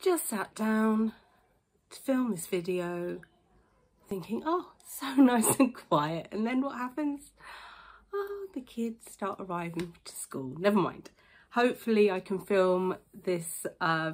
just sat down to film this video thinking, oh, so nice and quiet. And then what happens? Oh, the kids start arriving to school. Never mind. Hopefully I can film this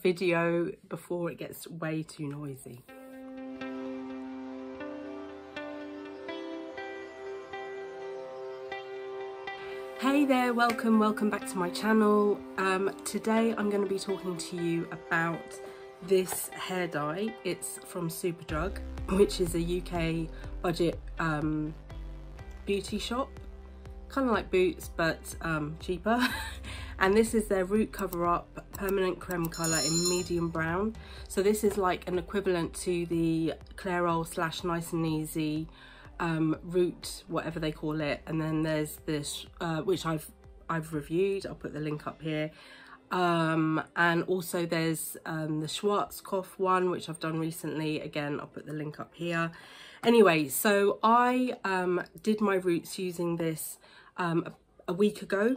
video before it gets way too noisy. Hey there, welcome back to my channel. Today I'm going to be talking to you about this hair dye. It's from Superdrug, which is a UK budget beauty shop, kind of like Boots but cheaper. And this is their Root Cover Up Permanent Creme Colour in medium brown. So this is like an equivalent to the Clairol / Nice and Easy Root, whatever they call it. And then there's this, which I've reviewed. I'll put the link up here. And also there's the Schwarzkopf one, which I've done recently. Again, I'll put the link up here. Anyway, so I did my roots using this a week ago.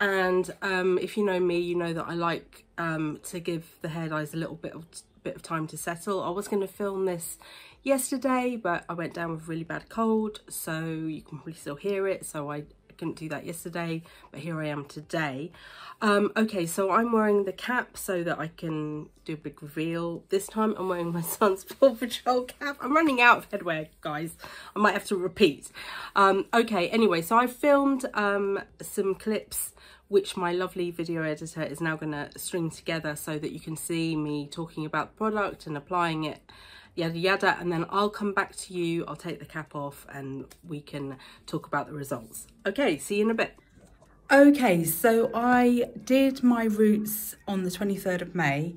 And if you know me, you know that I like to give the hair dyes a little bit of time to settle. I was going to film this yesterday, but I went down with a really bad cold, so you can probably still hear it, so I couldn't do that yesterday, but here I am today. Okay, so I'm wearing the cap so that I can do a big reveal. This time I'm wearing my son's Paw Patrol cap. I'm running out of headwear, guys. I might have to repeat. Okay, anyway, so I filmed some clips which my lovely video editor is now going to string together so that you can see me talking about the product and applying it, yada yada, and then I'll come back to you, I'll take the cap off and we can talk about the results. Okay, see you in a bit. Okay, so I did my roots on the 23rd of May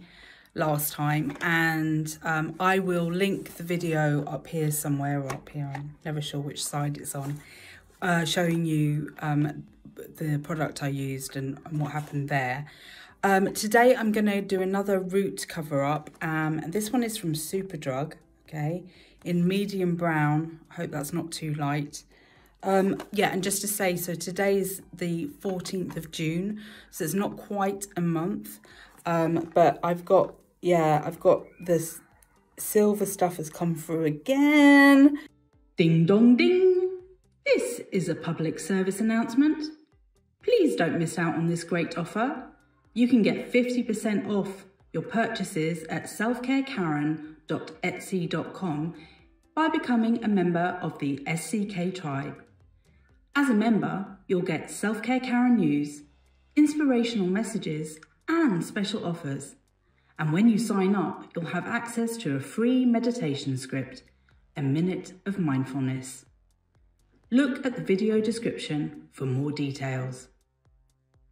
last time, and I will link the video up here somewhere, or up here, I'm never sure which side it's on, showing you the product I used and what happened there. Today I'm going to do another root cover up, and this one is from Superdrug, okay, in medium brown. I hope that's not too light. Yeah, and just to say, so today's the 14th of June, so it's not quite a month, but I've got this silver stuff has come through again. Ding dong ding. This is a public service announcement. Please don't miss out on this great offer. You can get 50% off your purchases at selfcarekaren.etsy.com by becoming a member of the SCK Tribe. As a member, you'll get Self-Care Karen news, inspirational messages, and special offers. And when you sign up, you'll have access to a free meditation script, a minute of mindfulness. Look at the video description for more details.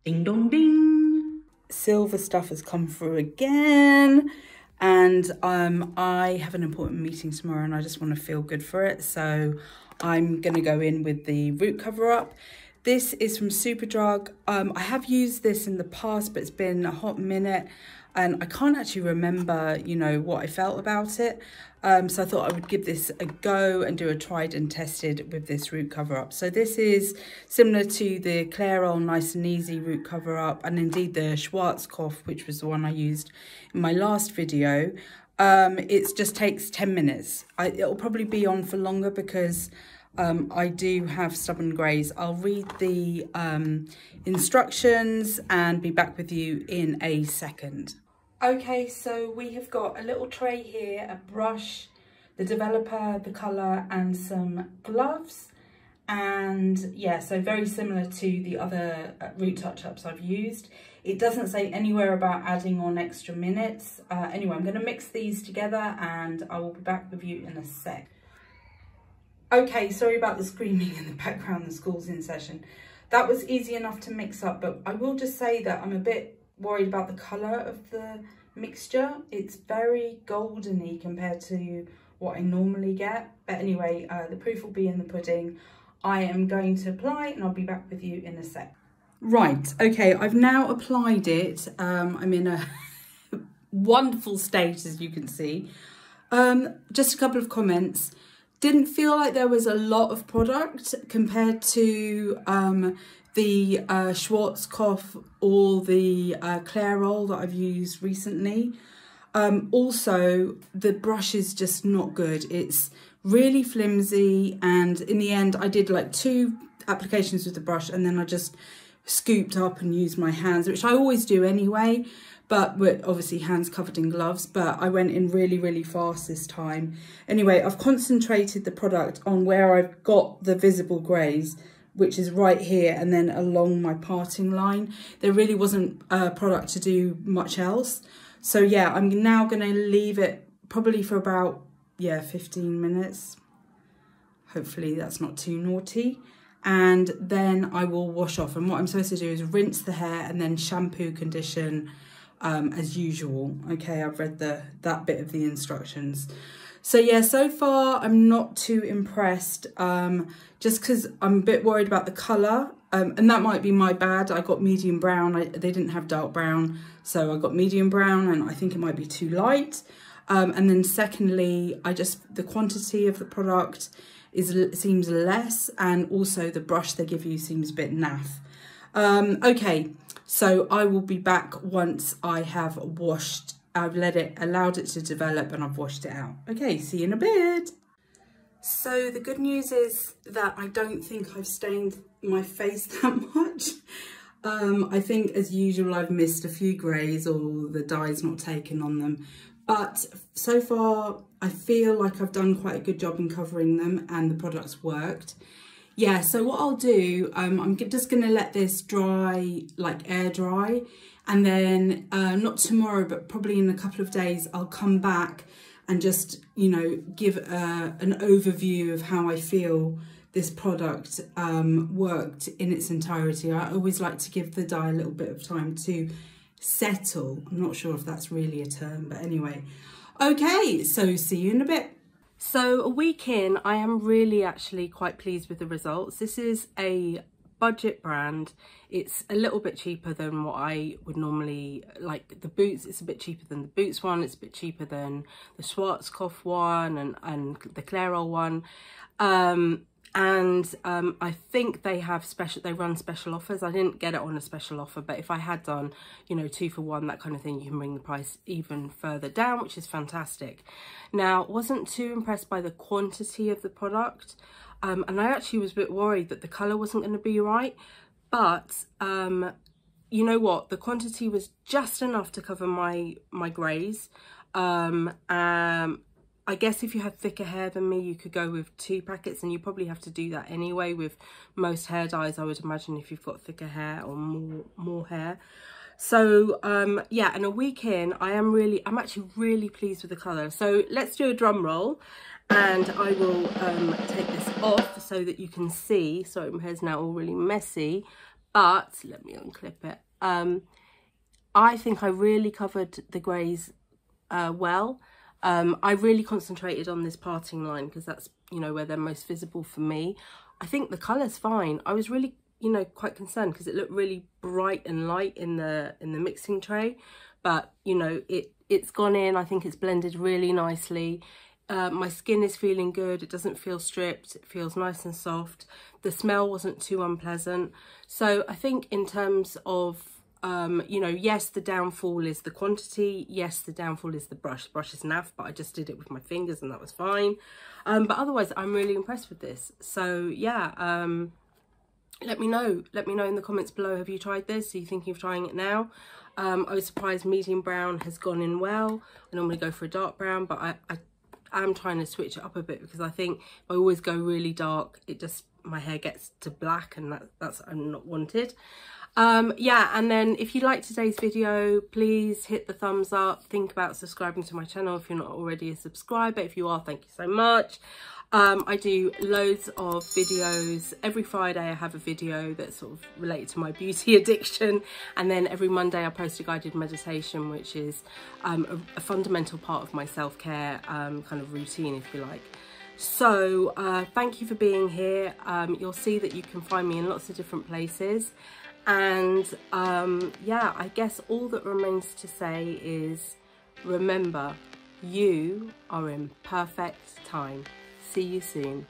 Ding dong ding. Silver stuff has come through again, and I have an important meeting tomorrow and I just want to feel good for it, so I'm gonna go in with the root cover up. This is from Superdrug. I have used this in the past, but it's been a hot minute and I can't actually remember, you know, what I felt about it. So I thought I would give this a go and do a tried and tested with this root cover up. So this is similar to the Clairol Nice and Easy root cover up, and indeed the Schwarzkopf, which was the one I used in my last video. It just takes 10 minutes. It'll probably be on for longer because I do have stubborn greys. I'll read the instructions and be back with you in a second. Okay, so we have got a little tray here, a brush, the developer, the colour, and some gloves. And yeah, so very similar to the other root touch-ups I've used. It doesn't say anywhere about adding on extra minutes. Anyway, I'm going to mix these together and I will be back with you in a sec. Okay, sorry about the screaming in the background, the school's in session. That was easy enough to mix up, but I will just say that I'm a bit worried about the colour of the mixture. It's very goldeny compared to what I normally get. But anyway, the proof will be in the pudding. I am going to apply and I'll be back with you in a sec. Right, okay, I've now applied it. I'm in a wonderful state, as you can see. Just a couple of comments. Didn't feel like there was a lot of product compared to the Schwarzkopf or the Clairol that I've used recently. Also, the brush is just not good. It's really flimsy, and in the end I did like 2 applications with the brush, and then I just scooped up and used my hands, which I always do anyway, but with obviously hands covered in gloves. But I went in really, really fast this time. Anyway, I've concentrated the product on where I've got the visible greys, which is right here and then along my parting line. There really wasn't a product to do much else. So yeah, I'm now going to leave it probably for about, 15 minutes. Hopefully that's not too naughty. And then I will wash off. And what I'm supposed to do is rinse the hair and then shampoo, condition as usual. Okay, I've read that bit of the instructions. So yeah, so far I'm not too impressed, just because I'm a bit worried about the colour, and that might be my bad. I got medium brown, they didn't have dark brown, so I got medium brown, and I think it might be too light. And then secondly, the quantity of the product seems less, and also the brush they give you seems a bit naff. Okay, so I will be back once I have washed. I've allowed it to develop, and I've washed it out. Okay, see you in a bit. So the good news is that I don't think I've stained my face that much. I think, as usual, I've missed a few greys or the dye's not taken on them. But so far, I feel like I've done quite a good job in covering them, and the product's worked. Yeah, so what I'll do, I'm just going to let this dry, like air dry, and then not tomorrow, but probably in a couple of days, I'll come back and just, give an overview of how I feel this product worked in its entirety. I always like to give the dye a little bit of time to settle. I'm not sure if that's really a term, but anyway. Okay, so see you in a bit. So a week in, I am really actually quite pleased with the results. This is a budget brand. It's a little bit cheaper than what I would normally, like the Boots, it's a bit cheaper than the Boots one, it's a bit cheaper than the Schwarzkopf one and the Clairol one. I think they run special offers. I didn't get it on a special offer, but if I had done, 2 for 1, that kind of thing, you can bring the price even further down, which is fantastic. Now, wasn't too impressed by the quantity of the product. And I actually was a bit worried that the colour wasn't going to be right, but you know what? The quantity was just enough to cover my greys. I guess if you had thicker hair than me, you could go with 2 packets, and you probably have to do that anyway with most hair dyes, I would imagine, if you've got thicker hair or more hair. So yeah, and a week in, I'm actually really pleased with the colour. So let's do a drum roll, and I will take this off so that you can see. Sorry, my hair's now all really messy, but let me unclip it. I think I really covered the greys well. I really concentrated on this parting line because that's, where they're most visible for me. I think the colour's fine. I was really, quite concerned because it looked really bright and light in the mixing tray. But, it's gone in. I think it's blended really nicely. My skin is feeling good. It doesn't feel stripped. It feels nice and soft. The smell wasn't too unpleasant. So I think in terms of yes, the downfall is the quantity. Yes, the downfall is the brush. The brush is naff, but I just did it with my fingers and that was fine. But otherwise, I'm really impressed with this. So yeah, let me know. Let me know in the comments below. Have you tried this? Are you thinking of trying it now? I was surprised medium brown has gone in well. I normally go for a dark brown, but I'm trying to switch it up a bit because I think if I always go really dark, it just, my hair gets to black, and that's I'm not wanted. Yeah, and then if you like today's video, please hit the thumbs up. Think about subscribing to my channel if you're not already a subscriber. If you are, thank you so much. I do loads of videos. Every Friday I have a video that's sort of related to my beauty addiction, and then every Monday I post a guided meditation, which is a fundamental part of my self-care kind of routine, if you like. So thank you for being here. You'll see that you can find me in lots of different places. And yeah, I guess all that remains to say is, remember, you are in perfect time. See you soon.